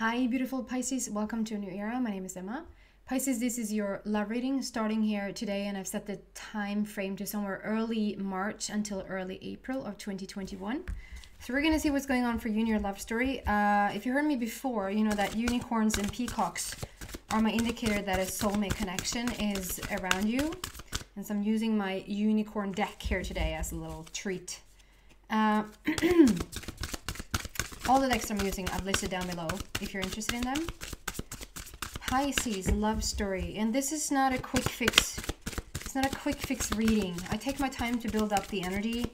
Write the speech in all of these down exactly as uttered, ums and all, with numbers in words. Hi beautiful Pisces, welcome to A New Era. My name is Emma. Pisces, this is your love reading starting here today, and I've set the time frame to somewhere early March until early April of twenty twenty-one. So we're going to see what's going on for you in your love story. Uh, if you heard me before, you know that unicorns and peacocks are my indicator that a soulmate connection is around you. And so I'm using my unicorn deck here today as a little treat. Uh, All the decks I'm using, I've listed down below if you're interested in them. Pisces, love story. And this is not a quick fix. It's not a quick fix reading. I take my time to build up the energy.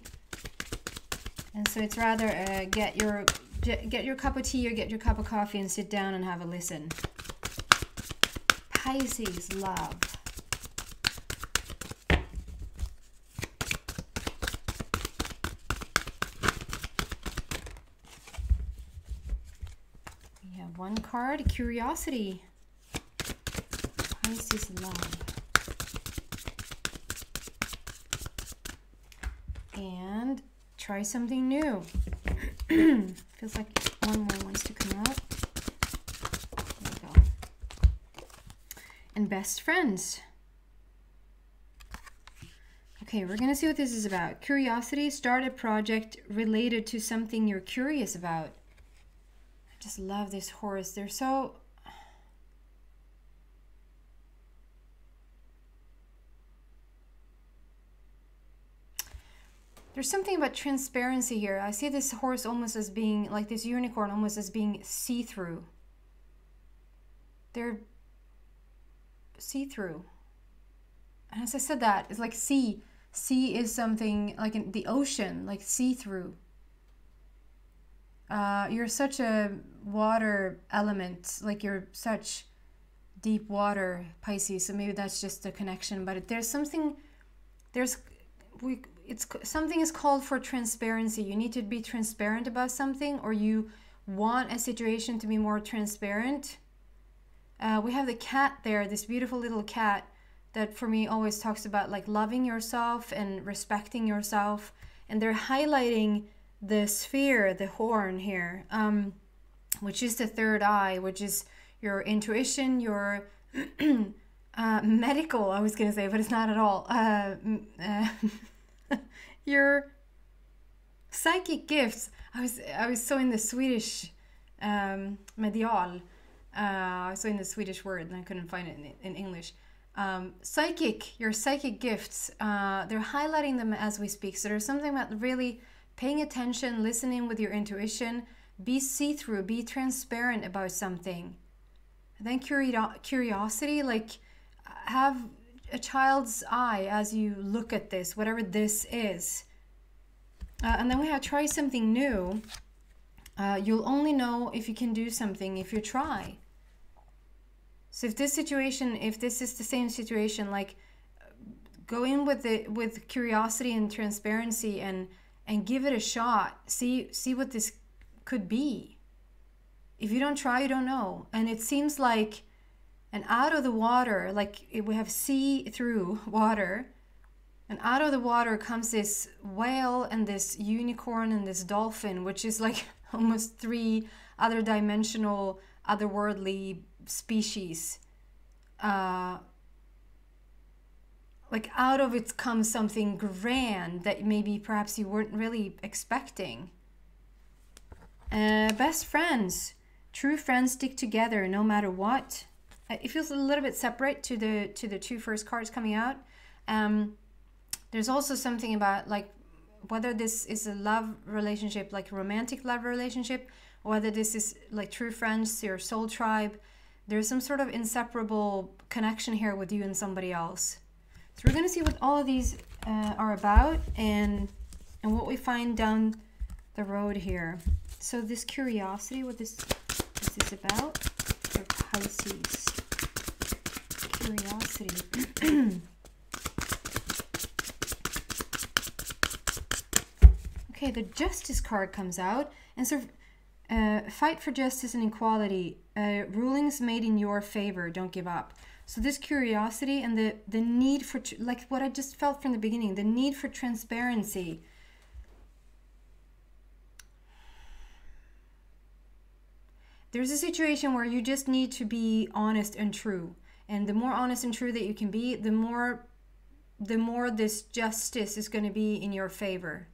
And so it's rather uh, get your get your cup of tea or get your cup of coffee and sit down and have a listen. Pisces, love. One card, curiosity. Pisces, love. And try something new. Feels like one more wants to come out. There we go. And best friends. Okay, we're gonna see what this is about. Curiosity, start a project related to something you're curious about. Just love this horse. They're so there's something about transparency here. I see this horse almost as being like this unicorn almost as being see-through. They're see-through, and as I said that, it's like sea sea is something like in the ocean, like see-through. Uh, you're such a water element, like you're such deep water Pisces, so maybe that's just the connection. But there's something, there's, we, it's something is called for transparency. You need to be transparent about something, or you want a situation to be more transparent. Uh, we have the cat there, this beautiful little cat that for me always talks about like loving yourself and respecting yourself, and they're highlighting the sphere, the horn here, um, which is the third eye, which is your intuition, your uh, medical, I was going to say, but it's not at all, uh, uh, your psychic gifts. I was, I was so in the Swedish, um, medial, uh, I was so in the Swedish word and I couldn't find it in, in English. Um, psychic, your psychic gifts, uh, they're highlighting them as we speak. So there's something that really paying attention, listening with your intuition, be see-through, be transparent about something. And then curio- curiosity, like have a child's eye as you look at this, whatever this is. Uh, and then we have try something new. Uh, you'll only know if you can do something if you try. So if this situation, if this is the same situation, like go in with it with curiosity and transparency and And give it a shot. See, see what this could be. If you don't try, you don't know. And it seems like an out of the water, like we have see-through water. And out of the water comes this whale and this unicorn and this dolphin, which is like almost three other dimensional, otherworldly species. Uh, Like out of it comes something grand that maybe perhaps you weren't really expecting. Uh, best friends. True friends stick together no matter what. It feels a little bit separate to the to the two first cards coming out. Um, there's also something about like whether this is a love relationship, like romantic love relationship, or whether this is like true friends, your soul tribe. There's some sort of inseparable connection here with you and somebody else. So we're going to see what all of these uh, are about and and what we find down the road here. So this curiosity, what this is this about? For Pisces. Curiosity. Okay, the justice card comes out. And so uh, fight for justice and equality. Uh, rulings made in your favor. Don't give up. So this curiosity and the, the need for, like what I just felt from the beginning, the need for transparency. there's a situation where you just need to be honest and true. And the more honest and true that you can be, the more the more this justice is going to be in your favor.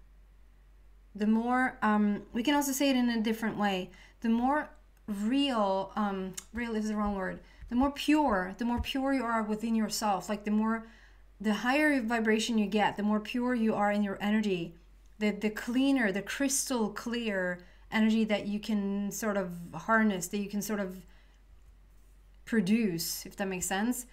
The more, um, we can also say it in a different way, the more real, um, real is the wrong word, the more pure, the more pure you are within yourself, like the more, the higher vibration you get, the more pure you are in your energy, the, the cleaner, the crystal clear energy that you can sort of harness, that you can sort of produce, if that makes sense.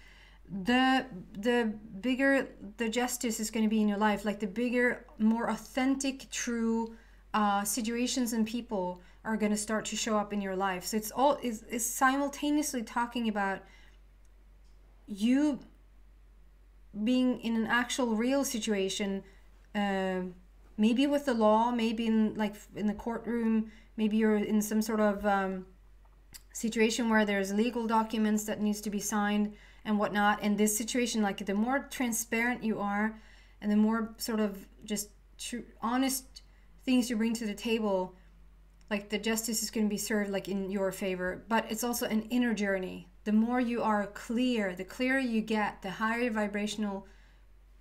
The the bigger the justice is going to be in your life, like the bigger, more authentic, true uh, situations and people are going to start to show up in your life. So it's all is is simultaneously talking about you being in an actual real situation, uh, maybe with the law, maybe in like in the courtroom, maybe you're in some sort of um, situation where there's legal documents that needs to be signed and whatnot. In this situation, like the more transparent you are and the more sort of just true, honest things you bring to the table, like the justice is going to be served like in your favor. But it's also an inner journey. The more you are clear, the clearer you get, the higher vibrational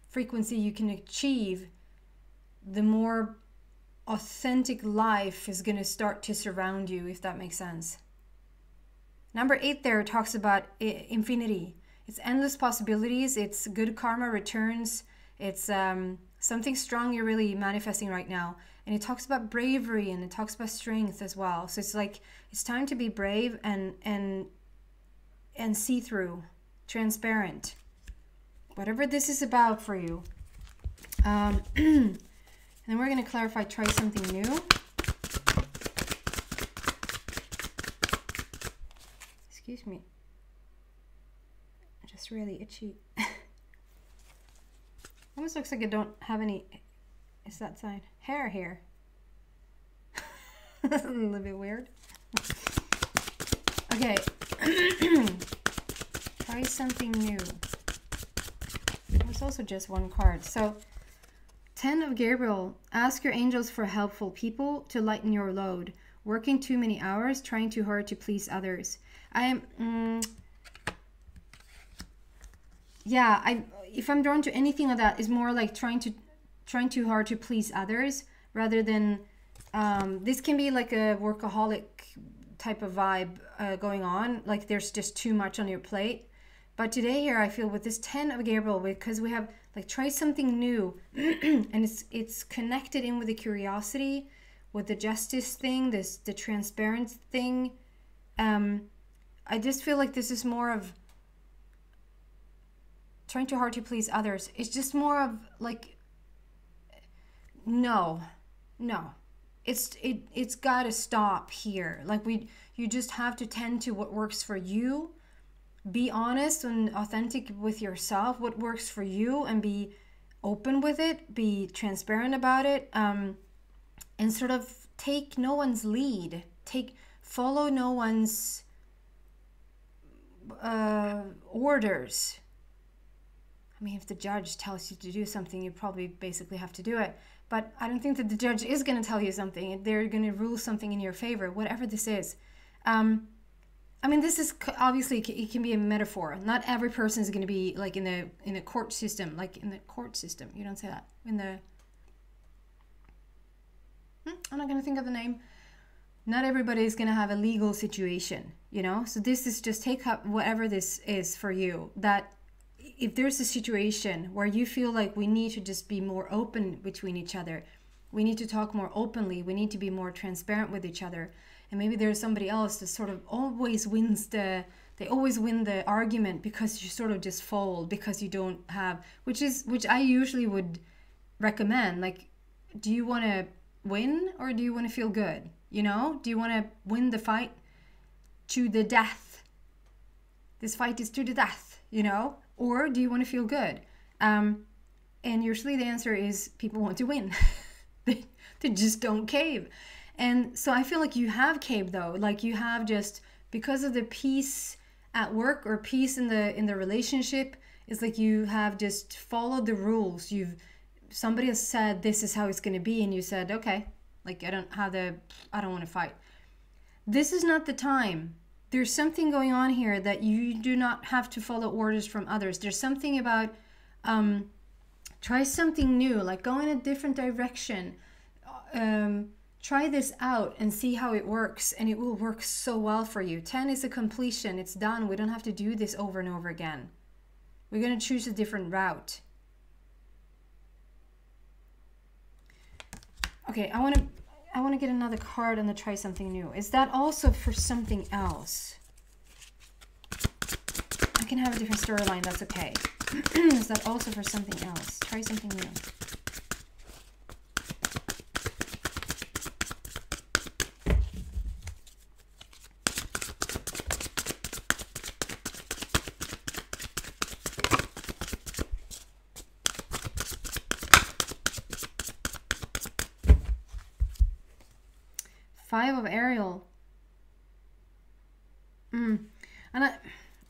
frequency you can achieve, the more authentic life is going to start to surround you, if that makes sense. Number eight there talks about infinity. It's endless possibilities, it's good karma returns, it's um, something strong you're really manifesting right now. And it talks about bravery and it talks about strength as well. So it's like, it's time to be brave and, and, and see through, transparent. Whatever this is about for you. Um, and then we're gonna clarify, try something new. Excuse me. Just really itchy. Almost looks like I don't have any, is that sign? Hair here. That's a little bit weird. Okay. Try something new. There's also just one card. So, ten of Gabriel. Ask your angels for helpful people to lighten your load. Working too many hours, trying too hard to please others. I'm... Um, Yeah, I, if I'm drawn to anything like that, it's more like trying to, trying too hard to please others rather than, um, this can be like a workaholic type of vibe uh, going on. Like there's just too much on your plate. But today here, I feel with this ten of Gabriel, because we have like try something new and it's, it's connected in with the curiosity, with the justice thing, this, the transparent thing. Um, I just feel like this is more of trying too hard to please others. It's just more of like, no, no, it's, it, it's gotta stop here. Like we, you just have to tend to what works for you. Be honest and authentic with yourself, what works for you, and be open with it, be transparent about it. Um, and sort of take no one's lead, take, follow no one's, uh, orders. I mean, if the judge tells you to do something, you probably basically have to do it. But I don't think that the judge is going to tell you something. They're going to rule something in your favor, whatever this is. Um, I mean, this is obviously, it can be a metaphor. Not every person is going to be like in the in the court system, like in the court system. You don't say that. In the, hmm, I'm not going to think of the name. Not everybody is going to have a legal situation, you know? So this is just take up whatever this is for you, that if there's a situation where you feel like we need to just be more open between each other, we need to talk more openly, we need to be more transparent with each other, and maybe there's somebody else that sort of always wins the, they always win the argument because you sort of just fold, because you don't have, which is, which I usually would recommend, like, do you want to win or do you want to feel good? You know, do you want to win the fight to the death? This fight is to the death, you know? Or do you want to feel good? Um, and usually the answer is people want to win. they, they just don't cave. And so I feel like you have caved though. Like you have just, because of the peace at work or peace in the in the relationship, it's like you have just followed the rules. You've, somebody has said, this is how it's going to be. And you said, okay, like I don't have the, I don't want to fight. This is not the time. There's something going on here that you do not have to follow orders from others. There's something about um, try something new, like go in a different direction. Um, try this out and see how it works, and it will work so well for you. ten is a completion. It's done. We don't have to do this over and over again. We're going to choose a different route. Okay, I want to... I want to get another card on the try something new. Is that also for something else? I can have a different storyline. That's okay. Is that also for something else? Try something new. Five of Ariel. Mm. And I,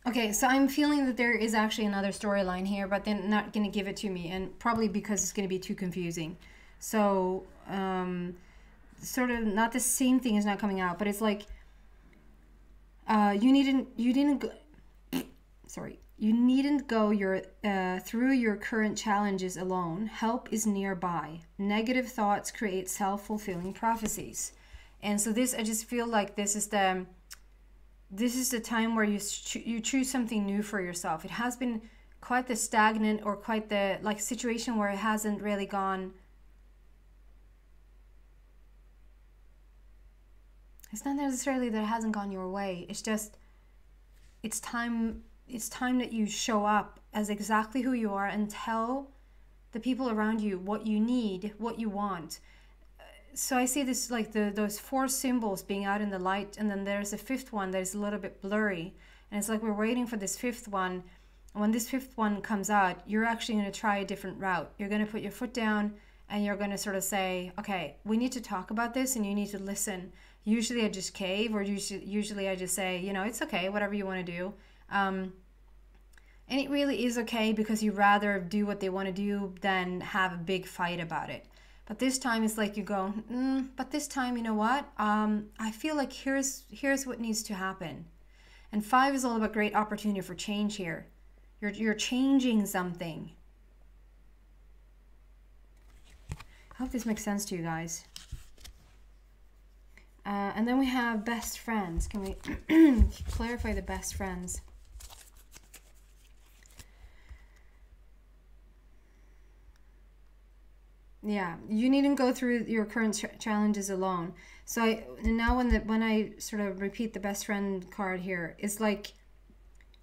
okay, so I'm feeling that there is actually another storyline here, but they're not going to give it to me, and probably because it's going to be too confusing. So, um, sort of not the same thing is not coming out, but it's like uh, you needn't, you didn't, go, sorry, you needn't go your uh, through your current challenges alone. Help is nearby. Negative thoughts create self-fulfilling prophecies. And so this, I just feel like this is the, this is the time where you cho you choose something new for yourself. It has been quite the stagnant or quite the like situation where it hasn't really gone. It's not necessarily that it hasn't gone your way. It's just, it's time. It's time that you show up as exactly who you are and tell the people around you what you need, what you want. So I see this like the those four symbols being out in the light, and then there's a fifth one that is a little bit blurry, and it's like we're waiting for this fifth one. And when this fifth one comes out, you're actually going to try a different route. You're going to put your foot down, and you're going to sort of say, okay, we need to talk about this, and you need to listen. Usually I just cave, or usually, usually I just say, you know, it's okay, whatever you want to do. Um, and it really is okay, because you rather do what they want to do than have a big fight about it. But this time it's like you go, mm, but this time, you know what? Um, I feel like here's, here's what needs to happen. And five is all about great opportunity for change here. You're, you're changing something. I hope this makes sense to you guys. Uh, and then we have best friends. Can we clarify the best friends? Yeah, you needn't go through your current ch challenges alone. So I, now when, the, when I sort of repeat the best friend card here, it's like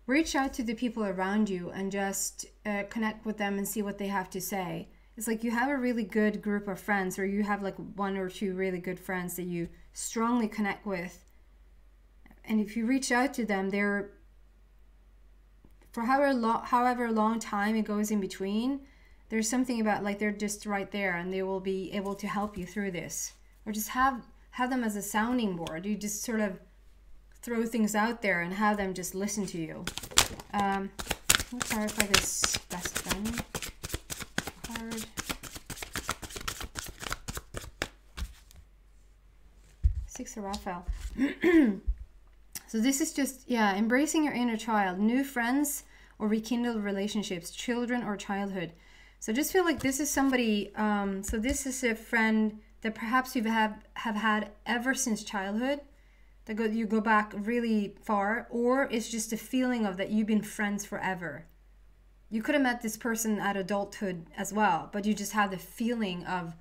reach out to the people around you and just uh, connect with them and see what they have to say. It's like you have a really good group of friends, or you have like one or two really good friends that you strongly connect with. And if you reach out to them, they're, for however, lo however long time it goes in between, there's something about like they're just right there, and they will be able to help you through this. Or just have have them as a sounding board. You just sort of throw things out there and have them just listen to you. Um, I'll clarify this best friend card. Six of Raphael. So this is just, yeah, embracing your inner child, new friends or rekindled relationships, children or childhood. So just feel like this is somebody, um, so this is a friend that perhaps you have, have had ever since childhood, that go, you go back really far, or it's just a feeling of that you've been friends forever. You could have met this person at adulthood as well, but you just have the feeling of,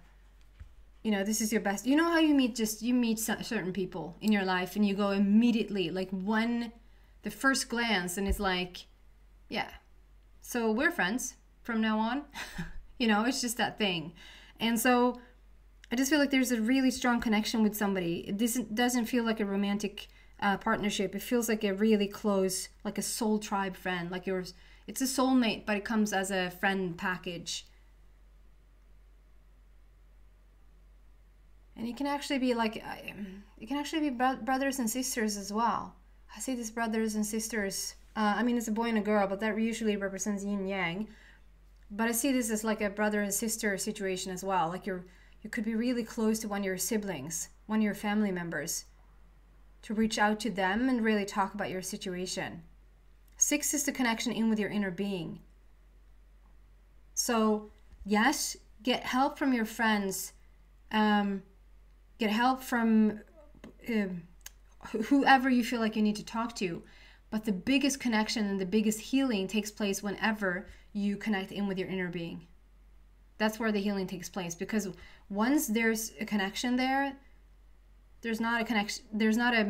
you know, this is your best. You know how you meet just, you meet certain people in your life and you go immediately, like one, the first glance, and it's like, yeah, so we're friends from now on. You know, it's just that thing. And so I just feel like there's a really strong connection with somebody. It doesn't, doesn't feel like a romantic uh, partnership. It feels like a really close, like a soul tribe friend, like yours. It's a soulmate, but it comes as a friend package. And it can actually be like, it can actually be brothers and sisters as well. I see this brothers and sisters. Uh, I mean, it's a boy and a girl, but that usually represents yin yang. But I see this as like a brother and sister situation as well. Like you're, you could be really close to one of your siblings, one of your family members. to reach out to them and really talk about your situation. Six is the connection in with your inner being. So yes, get help from your friends. Um, get help from uh, whoever you feel like you need to talk to. But the biggest connection and the biggest healing takes place whenever you connect in with your inner being. That's where the healing takes place, because once there's a connection there, there's not a connection, there's not a,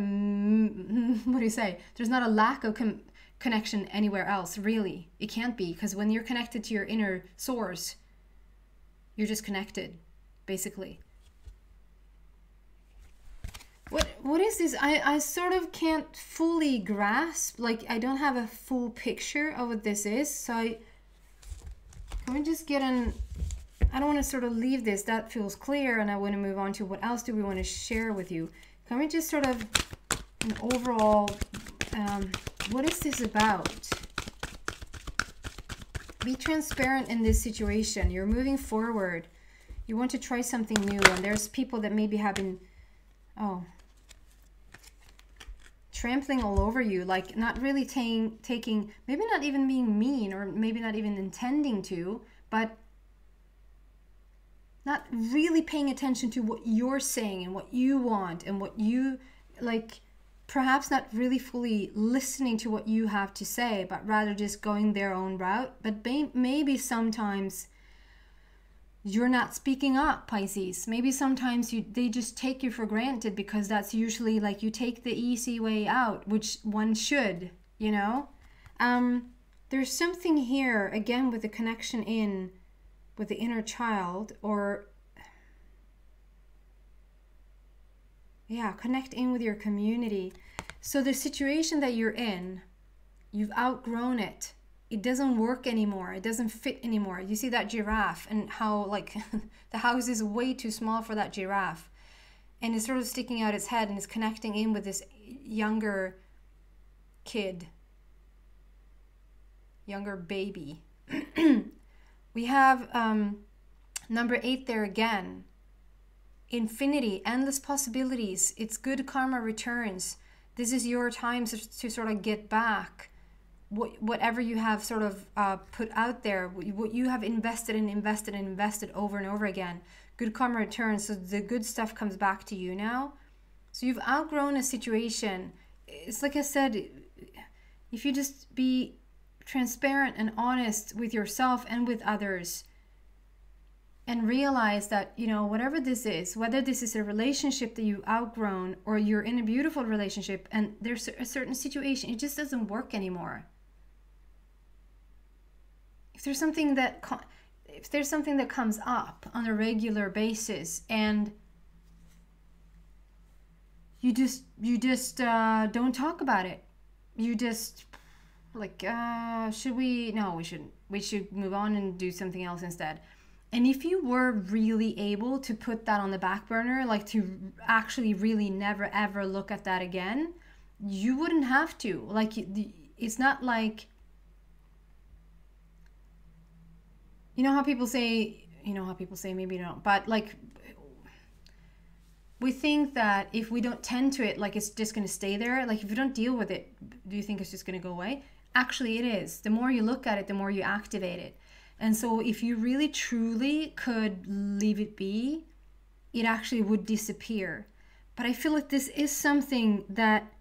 what do you say? There's not a lack of com connection anywhere else, really. It can't be, because when you're connected to your inner source, you're just connected, basically. What, what is this? I, I sort of can't fully grasp, like I don't have a full picture of what this is. So I, can we just get an, I don't want to sort of leave this, that feels clear, and I want to move on to what else do we want to share with you. Can we just sort of an overall, um, what is this about? Be transparent in this situation. You're moving forward. You want to try something new, and there's people that maybe have been, oh, trampling all over you, like not really taking, maybe not even being mean, or maybe not even intending to, but not really paying attention to what you're saying and what you want and what you like, perhaps not really fully listening to what you have to say, but rather just going their own route. But maybe sometimes you're not speaking up, Pisces. Maybe sometimes you they just take you for granted, because that's usually like you take the easy way out, which one should, you know? Um, there's something here, again, with the connection in with the inner child, or yeah, connect in with your community. So the situation that you're in, you've outgrown it. It doesn't work anymore. It doesn't fit anymore. You see that giraffe and how like the house is way too small for that giraffe. And it's sort of sticking out its head and it's connecting in with this younger kid, younger baby. We have um, number eight there again. Infinity, endless possibilities. It's good karma returns. This is your time to, to sort of get back what, whatever you have sort of uh, put out there, what you have invested and invested and invested over and over again. Good karma returns, so the good stuff comes back to you now. So you've outgrown a situation. It's like I said, if you just be transparent and honest with yourself and with others, and realize that, you know, whatever this is, whether this is a relationship that you've outgrown or you're in a beautiful relationship and there's a certain situation, it just doesn't work anymore. If there's something that if there's something that comes up on a regular basis and you just you just uh, don't talk about it, you just like uh should we no we shouldn't we should move on and do something else instead. And if you were really able to put that on the back burner, like to actually really never ever look at that again, you wouldn't have to. Like, it's not like, you know how people say you know how people say maybe you don't, but like we think that if we don't tend to it, like it's just going to stay there. Like if you don't deal with it, do you think it's just going to go away? Actually, it is. The more you look at it, the more you activate it. And so if you really truly could leave it be, it actually would disappear. But I feel like this is something that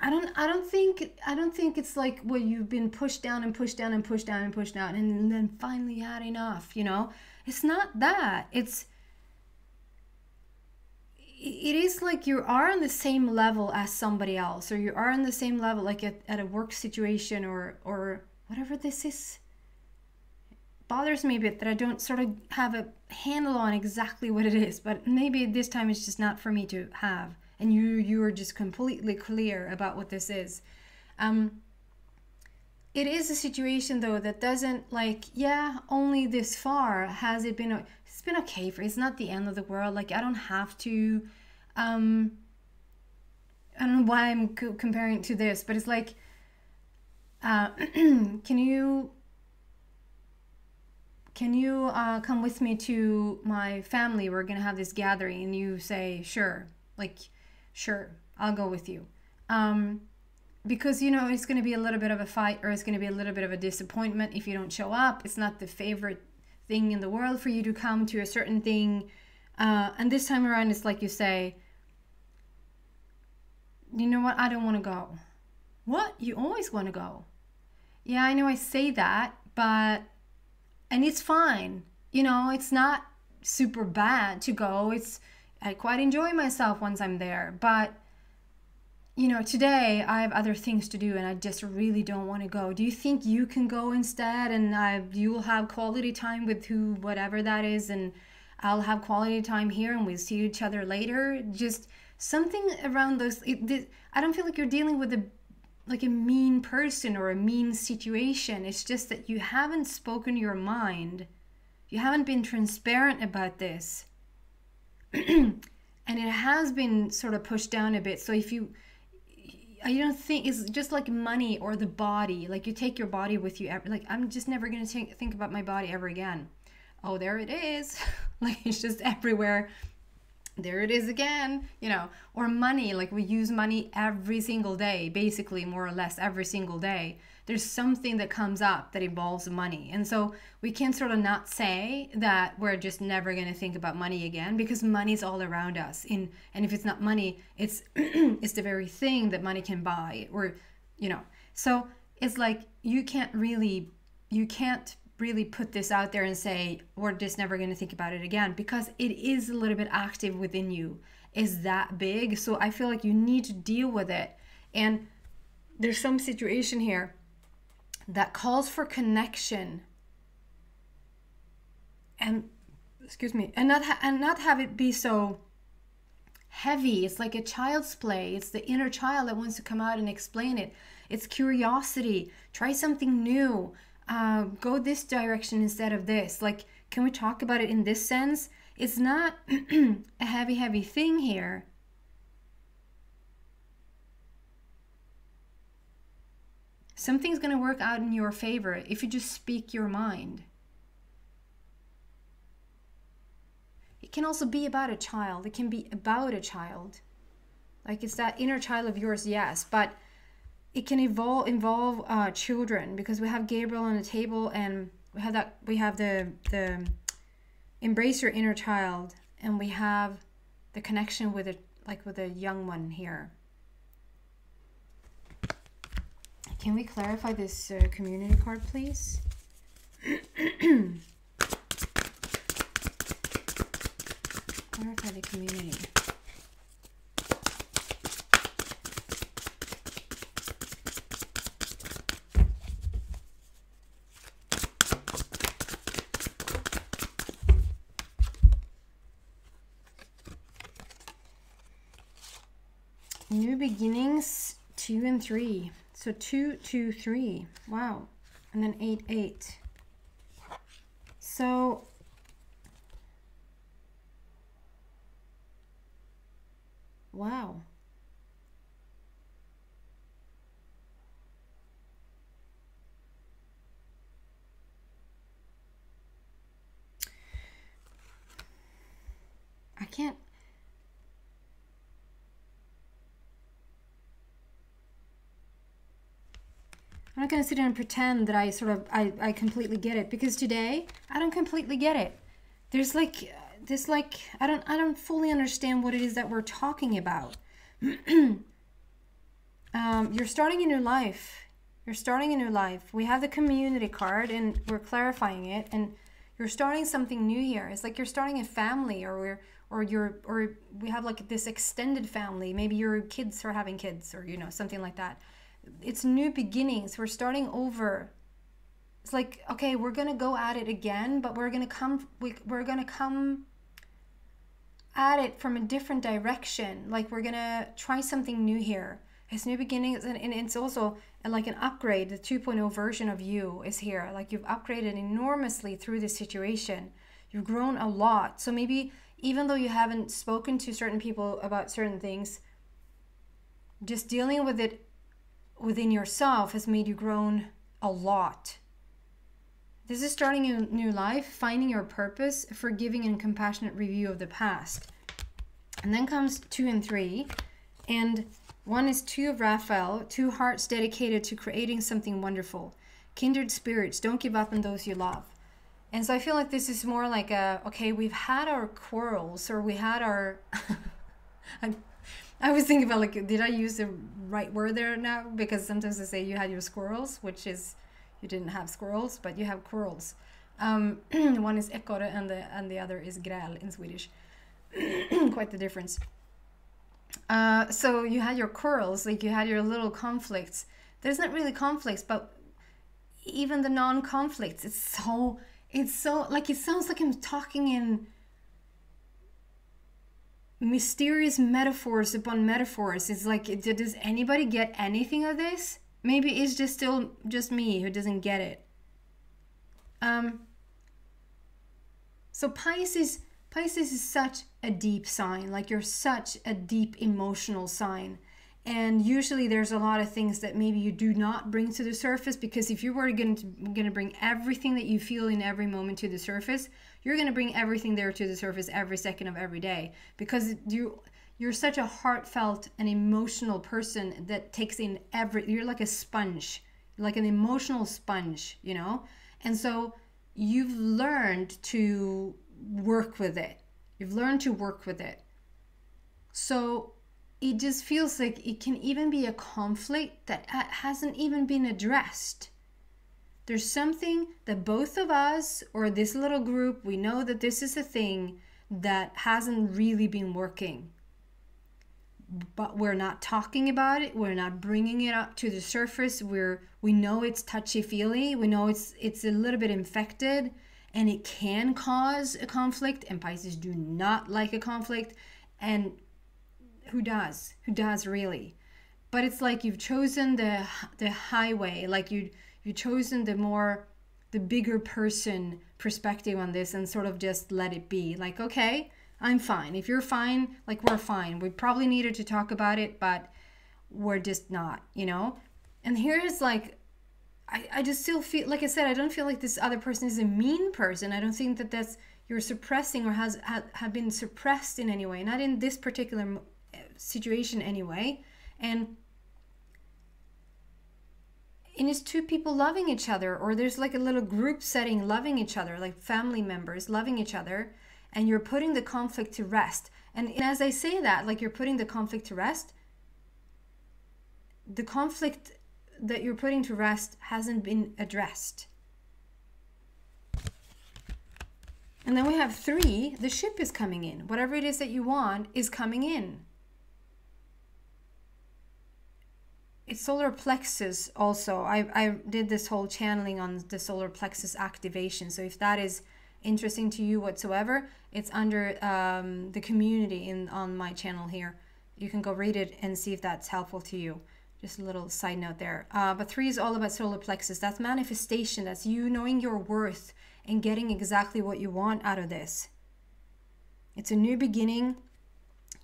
I don't I don't think I don't think it's like where you've been pushed down and pushed down and pushed down and pushed down and then finally had enough, you know? It's not that. It's it is like you are on the same level as somebody else, or you are on the same level like at, at a work situation or or whatever this is. It bothers me a bit that I don't sort of have a handle on exactly what it is, but maybe this time it's just not for me to have, and you you are just completely clear about what this is. Um, it is a situation though that doesn't like, yeah, only this far has it been. It's been okay for, it's not the end of the world. Like I don't have to, um, I don't know why I'm co comparing it to this, but it's like, uh, can you, can you uh, come with me to my family? We're going to have this gathering. And you say, sure. Like sure, I'll go with you. Um, because, you know, it's going to be a little bit of a fight, or it's going to be a little bit of a disappointment if you don't show up. It's not the favorite thing in the world for you to come to a certain thing. Uh, and this time around, it's like you say, you know what, I don't want to go. What? You always want to go. Yeah, I know I say that, but, and it's fine. You know, it's not super bad to go. It's, I quite enjoy myself once I'm there, but, you know, today I have other things to do and I just really don't want to go. Do you think you can go instead? And I, you'll have quality time with who, whatever that is, and I'll have quality time here and we'll see each other later. Just something around those. It, this, I don't feel like you're dealing with a like a mean person or a mean situation. It's just that you haven't spoken your mind. You haven't been transparent about this. And it has been sort of pushed down a bit. So if you, I don't think, it's just like money or the body. Like you take your body with you. Every, like, I'm just never going to think about my body ever again. Oh, there it is. Like it's just everywhere. There it is again, you know, or money. Like we use money every single day, basically more or less every single day. There's something that comes up that involves money. And so we can sort of not say that we're just never going to think about money again, because money's all around us. In, and if it's not money, it's, it's the very thing that money can buy, or, you know, so it's like, you can't really, you can't really put this out there and say, we're just never going to think about it again, because it is a little bit active within you. It's that big. So I feel like you need to deal with it. And there's some situation here that calls for connection and, excuse me, and not, ha and not have it be so heavy. It's like a child's play. It's the inner child that wants to come out and explain it. It's curiosity. Try something new. Uh, go this direction instead of this. Like, can we talk about it in this sense? It's not a heavy, heavy thing here. Something's going to work out in your favor if you just speak your mind. It can also be about a child. It can be about a child. Like it's that inner child of yours, yes, but it can evolve, involve uh, children, because we have Gabriel on the table, and we have that, we have the, the embrace your inner child, and we have the connection with a, like with a young one here. Can we clarify this uh, community card, please? Clarify the community. New beginnings, two and three. So two, two, three. Wow. And then eight, eight. So wow. I can't. I'm not going to sit here and pretend that I sort of, I, I completely get it, because today I don't completely get it. There's like, this like, I don't, I don't fully understand what it is that we're talking about. um, you're starting a new life. You're starting a new life. We have the community card and we're clarifying it, and you're starting something new here. It's like you're starting a family, or we're, or you're, or we have like this extended family. Maybe your kids are having kids, or, you know, something like that. It's new beginnings. We're starting over. It's like, okay, we're gonna go at it again, but we're gonna come we, we're gonna come at it from a different direction. Like we're gonna try something new here. It's new beginnings, and, and it's also like an upgrade. The two point oh version of you is here. Like you've upgraded enormously through this situation. You've grown a lot. So maybe even though you haven't spoken to certain people about certain things, just dealing with it within yourself has made you grown a lot. This is starting a new life, finding your purpose, forgiving and compassionate review of the past. And then comes two and three, And one is two of Raphael, two hearts dedicated to creating something wonderful. Kindred spirits, don't give up on those you love. And so I feel like this is more like a, okay, we've had our quarrels, or we had our, I, I was thinking about like, did I use the right word there now? Because sometimes I say you had your squirrels, which is, you didn't have squirrels, but you have quarrels. Um, one is ekorre and the, and the other is gräl in Swedish. Quite the difference. Uh, so you had your quarrels, like you had your little conflicts. There's not really conflicts, but even the non-conflicts, it's so... It's so, like, it sounds like I'm talking in mysterious metaphors upon metaphors. It's like, does anybody get anything of this? Maybe it's just still just me who doesn't get it. Um, so Pisces, Pisces is such a deep sign. Like, you're such a deep emotional sign. And usually there's a lot of things that maybe you do not bring to the surface, because if you were going to, going to bring everything that you feel in every moment to the surface, you're going to bring everything there to the surface every second of every day, because you, you're such a heartfelt and emotional person that takes in every, you're like a sponge, like an emotional sponge, you know? And so you've learned to work with it. You've learned to work with it. So it just feels like it can even be a conflict that hasn't even been addressed. There's something that both of us, or this little group, we know that this is a thing that hasn't really been working. But we're not talking about it. We're not bringing it up to the surface. We're, we know it's touchy-feely. We know it's, it's a little bit infected, and it can cause a conflict. And Pisces do not like a conflict. And who does? Who does really? But it's like you've chosen the the highway, like you you've chosen the more the bigger person perspective on this, and sort of just let it be. Like, okay, I'm fine. If you're fine, like, we're fine. We probably needed to talk about it, but we're just not, you know? And here is like, I, I just still feel, like I said, I don't feel like this other person is a mean person. I don't think that that's, you're suppressing or has ha, have been suppressed in any way. Not in this particular situation anyway. And and it's two people loving each other, or there's like a little group setting loving each other, like family members loving each other, and you're putting the conflict to rest. And, and as I say that, like, you're putting the conflict to rest, the conflict that you're putting to rest hasn't been addressed. And then we have three, the ship is coming in. Whatever it is that you want is coming in. It's solar plexus also. I, I did this whole channeling on the solar plexus activation. So if that is interesting to you whatsoever, it's under um, the community in on my channel here. You can go read it and see if that's helpful to you. Just a little side note there. Uh, but three is all about solar plexus. That's manifestation. That's you knowing your worth and getting exactly what you want out of this. It's a new beginning.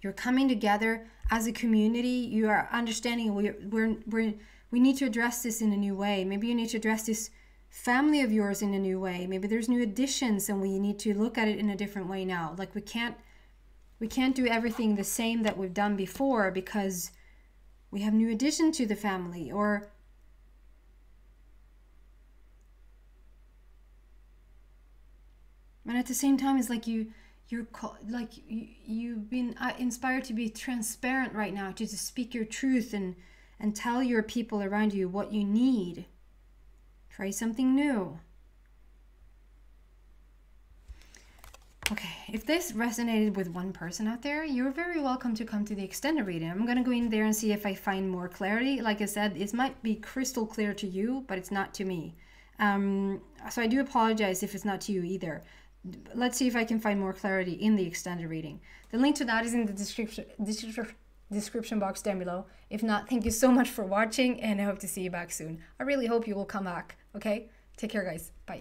You're coming together as a community. You are understanding we're, we're, we're, we need to address this in a new way. Maybe you need to address this family of yours in a new way. Maybe there's new additions and we need to look at it in a different way now. Like, we can't, we can't do everything the same that we've done before, because we have new addition to the family, or and at the same time, it's like you, you're like you, you've been inspired to be transparent right now, to just speak your truth and and tell your people around you what you need. Try something new. Okay, if this resonated with one person out there, you're very welcome to come to the extended reading. I'm gonna go in there and see if I find more clarity. Like I said, it might be crystal clear to you, but it's not to me. Um, so I do apologize if it's not to you either. Let's see if I can find more clarity in the extended reading. The link to that is in the description description box down below. If not, thank you so much for watching, and I hope to see you back soon. I really hope you will come back. Okay, take care, guys. Bye.